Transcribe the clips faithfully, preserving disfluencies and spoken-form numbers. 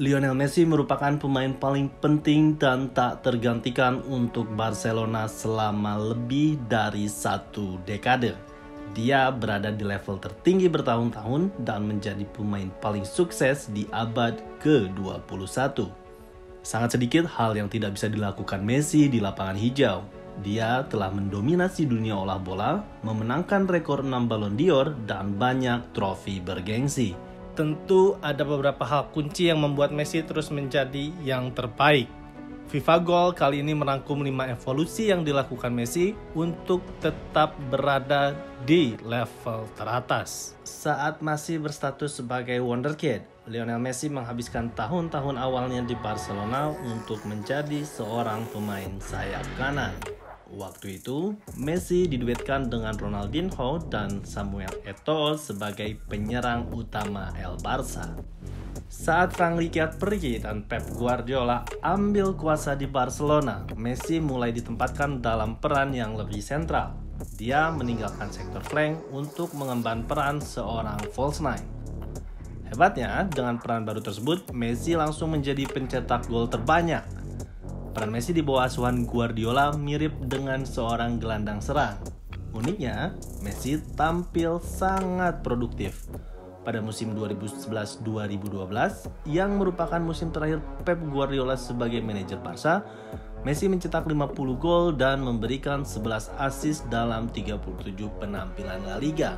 Lionel Messi merupakan pemain paling penting dan tak tergantikan untuk Barcelona selama lebih dari satu dekade. Dia berada di level tertinggi bertahun-tahun dan menjadi pemain paling sukses di abad ke dua puluh satu. Sangat sedikit hal yang tidak bisa dilakukan Messi di lapangan hijau. Dia telah mendominasi dunia olah bola, memenangkan rekor enam Ballon d'Or, dan banyak trofi bergengsi. Tentu ada beberapa hal kunci yang membuat Messi terus menjadi yang terbaik. FIFA Goal kali ini merangkum lima evolusi yang dilakukan Messi untuk tetap berada di level teratas. Saat masih berstatus sebagai wonderkid, Lionel Messi menghabiskan tahun-tahun awalnya di Barcelona untuk menjadi seorang pemain sayap kanan. Waktu itu, Messi diduetkan dengan Ronaldinho dan Samuel Eto'o sebagai penyerang utama El Barça. Saat Frank Rijkaard pergi dan Pep Guardiola ambil kuasa di Barcelona, Messi mulai ditempatkan dalam peran yang lebih sentral. Dia meninggalkan sektor flank untuk mengemban peran seorang false nine. Hebatnya, dengan peran baru tersebut, Messi langsung menjadi pencetak gol terbanyak. Peran Messi di bawah asuhan Guardiola mirip dengan seorang gelandang serang. Uniknya, Messi tampil sangat produktif. Pada musim dua ribu sebelas dua ribu dua belas, yang merupakan musim terakhir Pep Guardiola sebagai manajer Barca, Messi mencetak lima puluh gol dan memberikan sebelas assist dalam tiga puluh tujuh penampilan La Liga.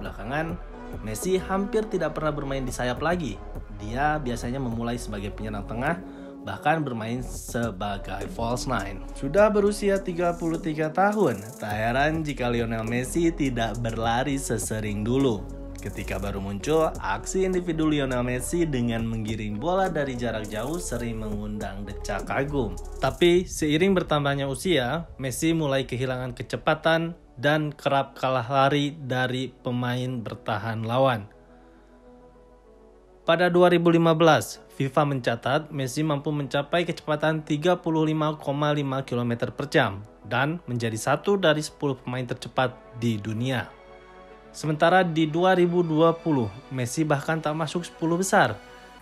Belakangan, Messi hampir tidak pernah bermain di sayap lagi. Dia biasanya memulai sebagai penyerang tengah, bahkan bermain sebagai false nine. Sudah berusia tiga puluh tiga tahun, tak heran jika Lionel Messi tidak berlari sesering dulu. Ketika baru muncul, aksi individu Lionel Messi dengan menggiring bola dari jarak jauh sering mengundang decak kagum. Tapi seiring bertambahnya usia, Messi mulai kehilangan kecepatan dan kerap kalah lari dari pemain bertahan lawan. Pada dua ribu lima belas, FIFA mencatat Messi mampu mencapai kecepatan tiga puluh lima koma lima kilometer per jam dan menjadi satu dari sepuluh pemain tercepat di dunia. Sementara di dua ribu dua puluh, Messi bahkan tak masuk sepuluh besar,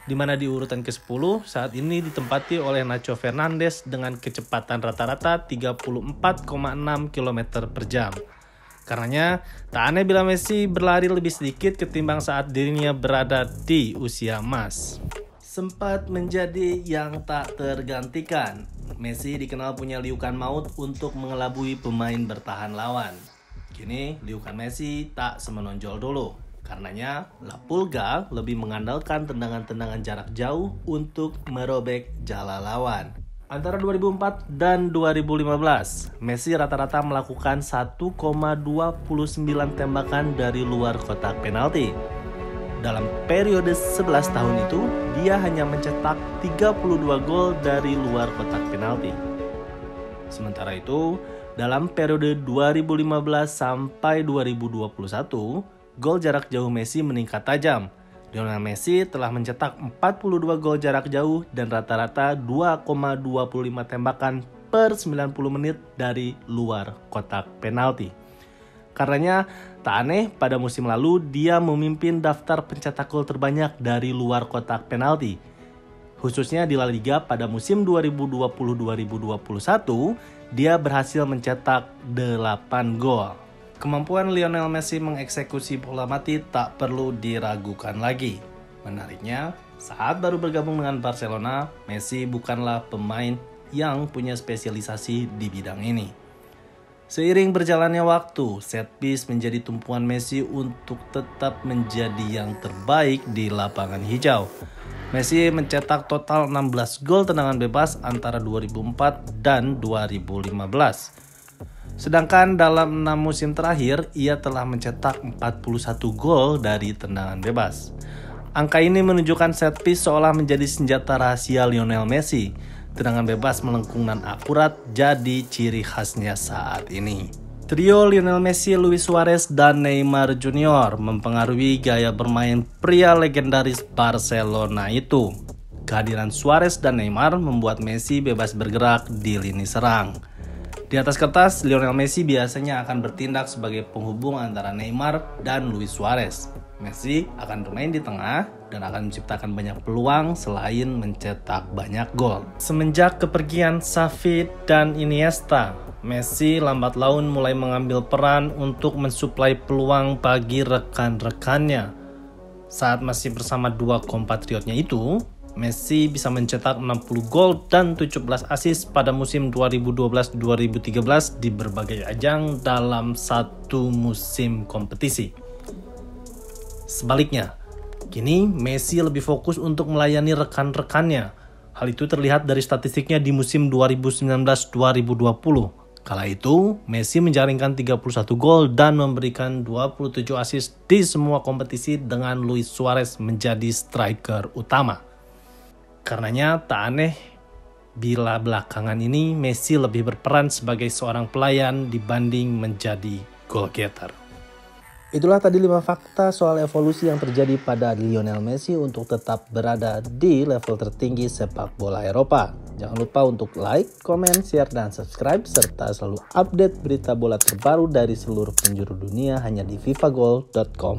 di mana di urutan ke sepuluh saat ini ditempati oleh Nacho Fernandez dengan kecepatan rata-rata tiga puluh empat koma enam kilometer per jam. Karenanya, tak aneh bila Messi berlari lebih sedikit ketimbang saat dirinya berada di usia emas. Sempat menjadi yang tak tergantikan, Messi dikenal punya liukan maut untuk mengelabui pemain bertahan lawan. Kini, liukan Messi tak semenonjol dulu. Karenanya, La Pulga lebih mengandalkan tendangan-tendangan jarak jauh untuk merobek jala lawan. Antara dua ribu empat dan dua ribu lima belas, Messi rata-rata melakukan satu koma dua sembilan tembakan dari luar kotak penalti. Dalam periode sebelas tahun itu, dia hanya mencetak tiga puluh dua gol dari luar kotak penalti. Sementara itu, dalam periode dua ribu lima belas sampai dua ribu dua puluh satu, gol jarak jauh Messi meningkat tajam. Lionel Messi telah mencetak empat puluh dua gol jarak jauh dan rata-rata dua koma dua lima tembakan per sembilan puluh menit dari luar kotak penalti. Karenanya, tak aneh pada musim lalu dia memimpin daftar pencetak gol terbanyak dari luar kotak penalti. Khususnya di La Liga pada musim dua ribu dua puluh dua ribu dua puluh satu, dia berhasil mencetak delapan gol. Kemampuan Lionel Messi mengeksekusi bola mati tak perlu diragukan lagi. Menariknya, saat baru bergabung dengan Barcelona, Messi bukanlah pemain yang punya spesialisasi di bidang ini. Seiring berjalannya waktu, set piece menjadi tumpuan Messi untuk tetap menjadi yang terbaik di lapangan hijau. Messi mencetak total enam belas gol tendangan bebas antara dua ribu empat dan dua ribu lima belas. Sedangkan dalam enam musim terakhir, ia telah mencetak empat puluh satu gol dari tendangan bebas. Angka ini menunjukkan set piece seolah menjadi senjata rahasia Lionel Messi. Tendangan bebas melengkung dan akurat jadi ciri khasnya saat ini. Trio Lionel Messi, Luis Suarez, dan Neymar Junior mempengaruhi gaya bermain pria legendaris Barcelona itu. Kehadiran Suarez dan Neymar membuat Messi bebas bergerak di lini serang. Di atas kertas, Lionel Messi biasanya akan bertindak sebagai penghubung antara Neymar dan Luis Suarez. Messi akan bermain di tengah dan akan menciptakan banyak peluang selain mencetak banyak gol. Semenjak kepergian Xavi dan Iniesta, Messi lambat laun mulai mengambil peran untuk mensuplai peluang bagi rekan-rekannya. Saat masih bersama dua kompatriotnya itu, Messi bisa mencetak enam puluh gol dan tujuh belas assist pada musim dua ribu dua belas dua ribu tiga belas di berbagai ajang dalam satu musim kompetisi. Sebaliknya, kini Messi lebih fokus untuk melayani rekan-rekannya. Hal itu terlihat dari statistiknya di musim dua ribu sembilan belas dua ribu dua puluh. Kala itu, Messi menjaringkan tiga puluh satu gol dan memberikan dua puluh tujuh assist di semua kompetisi dengan Luis Suarez menjadi striker utama. Karenanya tak aneh bila belakangan ini Messi lebih berperan sebagai seorang pelayan dibanding menjadi goal getter. Itulah tadi lima fakta soal evolusi yang terjadi pada Lionel Messi untuk tetap berada di level tertinggi sepak bola Eropa. Jangan lupa untuk like, komen, share, dan subscribe, serta selalu update berita bola terbaru dari seluruh penjuru dunia hanya di vivagol dot com.